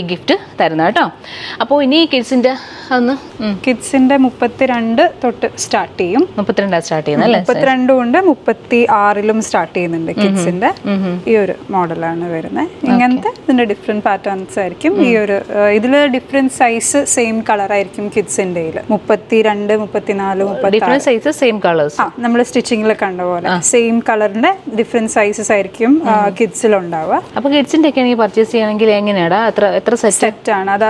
ഈ gift തരുന്നത് കേട്ടോ. അപ്പോൾ ഇനി കിഡ്സിൻ്റെ ഒന്ന് കിഡ്സിൻ്റെ 32 തൊട്ട് start ചെയ്യും. 32 start ചെയ്യുന്നത് അല്ലേ? 32 ഉണ്ട്, 36 സ്റ്റാർട്ട് ചെയ്യുന്നുണ്ട്. കിഡ്സിൻ്റെ ഈ ഒരു മോഡലാണ് വരുന്നത്. ഇങ്ങനത്തെ ഇതിൻ്റെ ഡിഫറെൻറ്റ് പാറ്റേൺസ് ആയിരിക്കും. ഈ ഒരു ഇതിൽ ഡിഫറെൻറ്റ് സൈസ് സെയിം കളറായിരിക്കും കിഡ്സിൻ്റെ. 32, 34, 36 സെയിം കളേഴ്സ്. ആ നമ്മൾ സ്റ്റിച്ചിങ്ങിൽ കണ്ട പോലെ സെയിം കളറിൻ്റെ ഡിഫറെൻറ്റ് സൈസസ് ആയിരിക്കും കിഡ്സിലുണ്ടാവുക. അപ്പോൾ കിഡ്സിൻ്റെ ഒക്കെ ആണെങ്കിൽ പർച്ചേസ് ചെയ്യണമെങ്കിൽ എങ്ങനെയാണ്? എത്ര സെറ്റാണ് അത്?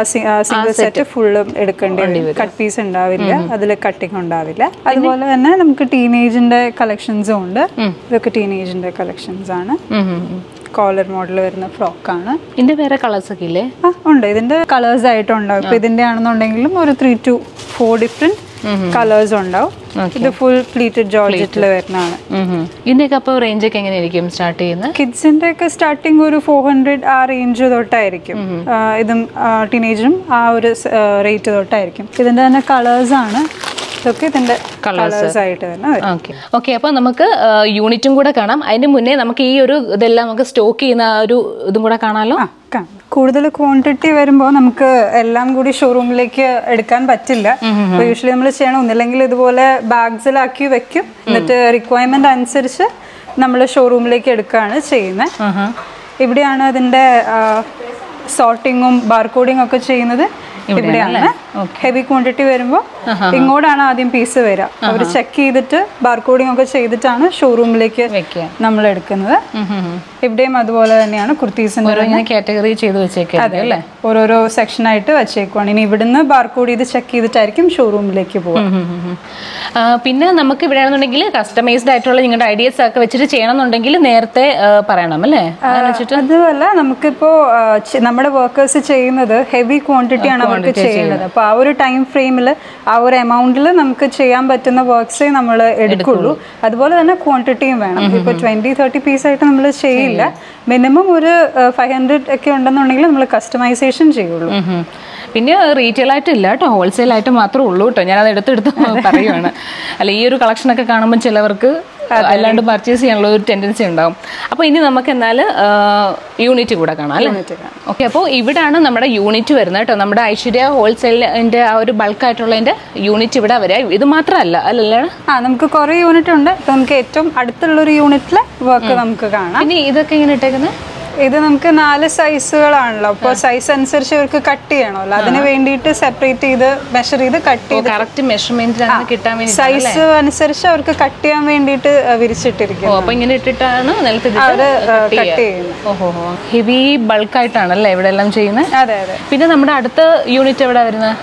സിംഗിൾ സെറ്റ് ഫുള്ളും എടുക്കേണ്ടി വരും. കട്ട് പീസ് ഉണ്ടാവില്ല, അതിൽ കട്ടിങ് ഉണ്ടാവില്ല. അതുപോലെ തന്നെ നമുക്ക് ടീനേജിൻ്റെ കളക്ഷൻസും ഉണ്ട്. ഇതൊക്കെ ടീനേജിൻ്റെ കളക്ഷൻസ് ആണ്. കോളർ മോഡൽ വരുന്ന ഫ്രോക്കാണ്. ഇതിന്റെ വേറെ കളേഴ്സ് ഒക്കെ ഇല്ലേ? ആ ഉണ്ട്, ഇതിന്റെ കളേഴ്സ് ആയിട്ടുണ്ടാവും. ഇപ്പൊ ഇതിന്റെ ആണെന്നുണ്ടെങ്കിലും ഒരു 3 to 4 ഡിഫറെന്റ് കളേഴ്സ് ഉണ്ടാവും. ഇത് ഫുൾ പ്ലീറ്റഡ് ജോർജറ്റിൽ വരുന്നതാണ്. ഇതിനൊക്കെ അപ്പോൾ റേഞ്ച് ഒക്കെ എങ്ങനെയായിരിക്കും സ്റ്റാർട്ട് ചെയ്യുന്നത്? കിഡ്സിന്റെ ഒക്കെ സ്റ്റാർട്ടിങ് ഒരു 400 ആ റേഞ്ച് തൊട്ടായിരിക്കും. ഇതും ടീനേജും ആ ഒരു റേറ്റ് തൊട്ടായിരിക്കും. ഇതിന്റെ തന്നെ കളേഴ്സ് ആണ് ഇതൊക്കെ. ഇതിന്റെ കളേഴ്സ് ആയിട്ട് തന്നെ. ഓക്കെ, അപ്പോൾ നമുക്ക് യൂണിറ്റും കൂടെ കാണാം. അതിന് മുന്നേ നമുക്ക് ഈ ഒരു ഇതെല്ലാം നമുക്ക് സ്റ്റോക്ക് ചെയ്യുന്ന ഒരു ഇതും കൂടെ കാണാമല്ലോ. കൂടുതൽ ക്വാണ്ടിറ്റി വരുമ്പോൾ നമുക്ക് എല്ലാം കൂടി ഷോറൂമിലേക്ക് എടുക്കാൻ പറ്റില്ല. അപ്പോൾ യൂഷ്വലി നമ്മൾ ചെയ്യണം, ഒന്നില്ലെങ്കിൽ ഇതുപോലെ ബാഗ്സിലാക്കി വെക്കും. എന്നിട്ട് റിക്വയർമെന്റ് അനുസരിച്ച് നമ്മൾ ഷോറൂമിലേക്ക് എടുക്കുകയാണ് ചെയ്യുന്നത്. ഇവിടെയാണ് അതിൻ്റെ സോർട്ടിങ്ങും ബാർകോഡിങ്ങും ഒക്കെ ചെയ്യുന്നത്. ഇവിടെയാണ് ഹെവി ക്വാണ്ടിറ്റി വരുമ്പോൾ ഇങ്ങോട്ടാണ് ആദ്യം പീസ് വരിക. അവർ ചെക്ക് ചെയ്തിട്ട് ബാർകോഡിങ് ഒക്കെ ചെയ്തിട്ടാണ് ഷോറൂമിലേക്ക് നമ്മൾ എടുക്കുന്നത്. ഇവിടെയും അതുപോലെ തന്നെയാണ്. കുർത്തീസിന്റെ കാറ്റഗറി ചെയ്ത് വെച്ചേക്കുക, ഓരോരോ സെക്ഷൻ ആയിട്ട് വെച്ചേക്കുവാണ്. ഇനി ഇവിടുന്ന് ബാർകോഡ് ചെയ്ത് ചെക്ക് ചെയ്തിട്ടായിരിക്കും ഷോറൂമിലേക്ക് പോകും. പിന്നെ നമുക്ക് ഇവിടെ ആണെന്നുണ്ടെങ്കിൽ കസ്റ്റമൈസ്ഡ് ആയിട്ടുള്ള നിങ്ങളുടെ ഐഡിയാസ് ഒക്കെ വെച്ചിട്ട് ചെയ്യണമെന്നുണ്ടെങ്കിൽ നേരത്തെ പറയണം അല്ലേ? അതുമല്ല, നമുക്കിപ്പോ നമ്മുടെ വർക്കേഴ്സ് ചെയ്യുന്നത് ഹെവി ക്വാണ്ടിറ്റി ആണ് അവർക്ക് ചെയ്യുന്നത്. അപ്പോൾ ആ ഒരു ടൈം ഫ്രെയിമിൽ ആ ഒരു എമൗണ്ടിൽ നമുക്ക് ചെയ്യാൻ പറ്റുന്ന വർക്ക്സേ നമ്മൾ എടുക്കുള്ളൂ. അതുപോലെ തന്നെ ക്വാണ്ടിറ്റിയും വേണം. ഇപ്പോൾ 20-30 പീസായിട്ട് നമ്മൾ ചെയ്യില്ല. മിനിമം ഒരു 500 ഒക്കെ ഉണ്ടെന്നുണ്ടെങ്കിൽ നമ്മൾ കസ്റ്റമൈസേഷൻ ചെയ്യുള്ളൂ. പിന്നെ റീറ്റെയിൽ ആയിട്ടില്ല കേട്ടോ, ഹോൾസെയിൽ ആയിട്ട് മാത്രമേ ഉള്ളൂ കേട്ടോ. ഞാനത് എടുത്തെടുത്ത് പറയുവാണ്. അല്ല, ഈ ഒരു കളക്ഷനൊക്കെ കാണുമ്പോൾ ചിലവർക്ക് അല്ലാണ്ട് പർച്ചേസ് ചെയ്യാനുള്ള ഒരു ടെൻഡൻസി ഉണ്ടാവും. അപ്പോൾ ഇനി നമുക്ക് എന്നാൽ യൂണിറ്റ് കൂടെ കാണാം അല്ലേ? ഓക്കെ, അപ്പോൾ ഇവിടെയാണ് നമ്മുടെ യൂണിറ്റ് വരുന്നത് കേട്ടോ. നമ്മുടെ ഐശ്വര്യ ഹോൾസെയിലിൻ്റെ ആ ഒരു ബൾക്കായിട്ടുള്ളതിൻ്റെ യൂണിറ്റ് ഇവിടെ വരിക. ഇത് മാത്രമല്ല അല്ലല്ലേ? ആ നമുക്ക് കുറേ യൂണിറ്റ് ഉണ്ട്. അപ്പോൾ നമുക്ക് ഏറ്റവും അടുത്തുള്ളൊരു യൂണിറ്റിൽ വർക്ക് നമുക്ക് കാണാം. ഇനി ഇതൊക്കെ ഇങ്ങനെ ഇട്ടേക്കുന്നത്, ഇത് നമുക്ക് 4 സൈസുകളാണല്ലോ. അപ്പോൾ സൈസ് അനുസരിച്ച് ഇവർക്ക് കട്ട് ചെയ്യണമല്ലോ. അതിന് വേണ്ടിയിട്ട് സെപ്പറേറ്റ് ചെയ്ത് മെഷർ ചെയ്ത് കട്ട് ചെയ്ത് കറക്റ്റ് മെഷർമെന്റിലാണ് കിട്ടാൻ വേണ്ടി സൈസ് അനുസരിച്ച് അവർക്ക് കട്ട് ചെയ്യാൻ വേണ്ടിയിട്ട് വിരിച്ചിട്ടിരിക്കും. അപ്പോൾ ഇങ്ങനെ ഇട്ടിട്ടാണ് അവര് കട്ട് ചെയ്യുന്നത്. ഓഹോ, ഹെവി ബൾക്ക് ആയിട്ടാണല്ലേ ഇവിടെ എല്ലാം ചെയ്യുന്നത്? അതെ അതെ. പിന്നെ നമ്മുടെ അടുത്ത യൂണിറ്റ് എവിടെ വരുന്നത്?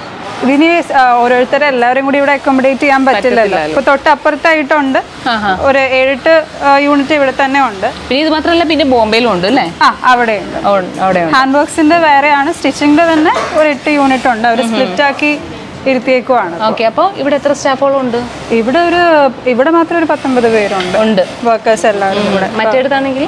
ഇതിന് ഓരോരുത്തരെ എല്ലാവരും കൂടി ഇവിടെ അക്കോമഡേറ്റ് ചെയ്യാൻ പറ്റില്ലല്ലോ. ഇപ്പൊ തൊട്ടപ്പുറത്തായിട്ടുണ്ട് ഒരു 7-8 യൂണിറ്റ് ഇവിടെ തന്നെ ഉണ്ട്. പിന്നെ ഇത് മാത്രമല്ല, പിന്നെ ബോംബെയിലും ഉണ്ട് അല്ലേ? ആ, അവിടെ ഉണ്ട്. ഹാൻഡ് വർക്ക്സിന്റെ വേറെയാണ്, സ്റ്റിച്ചിങ്ങിന്റെ തന്നെ ഒരു 8 യൂണിറ്റ് ഉണ്ട്. അവർ സ്പ്ലിറ്റ് ആക്കി ഇരുത്തിയേക്കുവാണ്. ഓക്കെ, അപ്പോൾ ഇവിടെ എത്ര സ്റ്റാഫുകളും ഉണ്ട്? ഇവിടെ മാത്രം ഒരു 19 പേരുണ്ട് വർക്കേഴ്സ് എല്ലാവരും കൂടെ. മറ്റേടത്താണെങ്കിൽ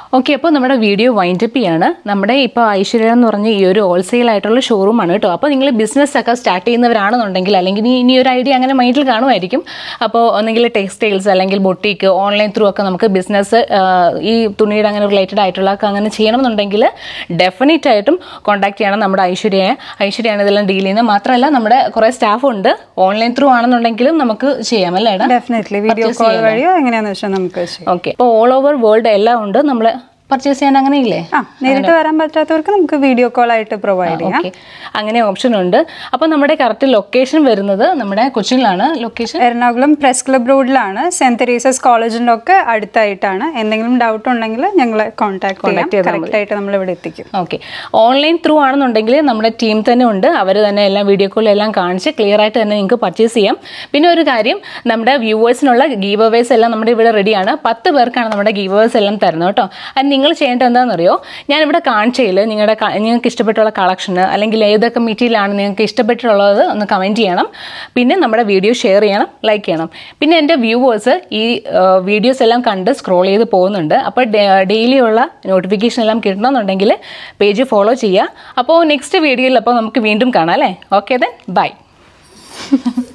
ഓക്കെ, അപ്പോൾ നമ്മുടെ വീഡിയോ വൈൻഡപ്പ് ചെയ്യാണ്. നമ്മുടെ ഇപ്പോൾ ഐശ്വര്യ എന്ന് പറഞ്ഞ ഈ ഒരു ഹോൾസെയിൽ ആയിട്ടുള്ള ഷോറൂമാണ് കേട്ടോ. അപ്പോൾ നിങ്ങൾ ബിസിനസ് ഒക്കെ സ്റ്റാർട്ട് ചെയ്യുന്നവരാണെന്നുണ്ടെങ്കിൽ അല്ലെങ്കിൽ ഇനി ഒരു ഐഡിയ അങ്ങനെ മൈൻഡിൽ കാണുമായിരിക്കും. അപ്പോൾ ഒന്നെങ്കിൽ ടെക്സ്റ്റൈൽസ് അല്ലെങ്കിൽ ബൊട്ടീക്ക് ഓൺലൈൻ ത്രൂ ഒക്കെ നമുക്ക് ബിസിനസ് ഈ തുണിയുടെ അങ്ങനെ റിലേറ്റഡ് ആയിട്ടുള്ള ഒക്കെ അങ്ങനെ ചെയ്യണമെന്നുണ്ടെങ്കിൽ ഡെഫിനറ്റ് ആയിട്ടും കോൺടാക്ട് ചെയ്യണം നമ്മുടെ ഐശ്വര്യയാണ് ഇതെല്ലാം ഡീൽ ചെയ്യുന്നത്. മാത്രമല്ല നമ്മുടെ കുറേ സ്റ്റാഫ് ഉണ്ട്. ഓൺലൈൻ ത്രൂ ആണെന്നുണ്ടെങ്കിലും നമുക്ക് ചെയ്യാം അല്ലേ? ഡെഫിനറ്റ്ലി വീഡിയോ കോൾ വഴിയോ എങ്ങനെയാണെന്ന് വെച്ചാൽ നമുക്ക്. ഓക്കെ, അപ്പോൾ ഓൾ ഓവർ വേൾഡ് എല്ലാം ഉണ്ട്. നമ്മൾ പർച്ചേസ് ചെയ്യാൻ അങ്ങനെയില്ലേ? നേരിട്ട് വരാൻ പറ്റാത്തവർക്ക് നമുക്ക് വീഡിയോ കോൾ ആയിട്ട് പ്രൊവൈഡ് ചെയ്യാം. അങ്ങനെ ഓപ്ഷൻ ഉണ്ട്. അപ്പോൾ നമ്മുടെ കറക്റ്റ് ലൊക്കേഷൻ വരുന്നത് നമ്മുടെ കൊച്ചിയിലാണ്. ലൊക്കേഷൻ എറണാകുളം പ്രസ് ക്ലബ് റോഡിലാണ്. സെന്റ് തെരേസാസ് കോളേജിൻ്റെ ഒക്കെ അടുത്തായിട്ടാണ്. എന്തെങ്കിലും ഡൗട്ട് ഉണ്ടെങ്കിൽ ഞങ്ങളെ കോൺടാക്ട് ചെയ്തായിട്ട് നമ്മൾ ഇവിടെ എത്തിക്കും. ഓക്കെ, ഓൺലൈൻ ത്രൂ ആണെന്നുണ്ടെങ്കിൽ നമ്മുടെ ടീം തന്നെ ഉണ്ട്. അവർ തന്നെ എല്ലാം വീഡിയോ കോളിലെല്ലാം കാണിച്ച് ക്ലിയർ ആയിട്ട് തന്നെ നിങ്ങൾക്ക് പർച്ചേസ് ചെയ്യാം. പിന്നെ ഒരു കാര്യം, നമ്മുടെ വ്യൂവേഴ്സിനുള്ള ഗീവ് അവേസ് എല്ലാം നമ്മുടെ ഇവിടെ റെഡിയാണ്. 10 പേർക്കാണ് നമ്മുടെ ഗീവ് അവേസ് എല്ലാം തരുന്നത് കേട്ടോ. നിങ്ങൾ ചെയ്യേണ്ടത് എന്താണെന്നറിയോ ഞാൻ ഇവിടെ കാണിച്ചതിൽ നിങ്ങൾക്ക് ഇഷ്ടപ്പെട്ടുള്ള കളക്ഷൻ അല്ലെങ്കിൽ ഏതൊക്കെ മെറ്റീരിയലാണ് നിങ്ങൾക്ക് ഇഷ്ടപ്പെട്ടിട്ടുള്ളത് ഒന്ന് കമന്റ് ചെയ്യണം പിന്നെ നമ്മുടെ വീഡിയോ ഷെയർ ചെയ്യണം ലൈക്ക് ചെയ്യണം പിന്നെ എൻ്റെ വ്യൂവേഴ്സ് ഈ വീഡിയോസ് എല്ലാം കണ്ട് സ്ക്രോൾ ചെയ്തു പോകുന്നുണ്ട് അപ്പോൾ ഡെയിലി ഉള്ള നോട്ടിഫിക്കേഷൻ എല്ലാം കിട്ടണമെന്നുണ്ടെങ്കിൽ പേജ് ഫോളോ ചെയ്യുക അപ്പോൾ നെക്സ്റ്റ് വീഡിയോയിൽ അപ്പോൾ നമുക്ക് വീണ്ടും കാണാം അല്ലേ ഓക്കേ then bye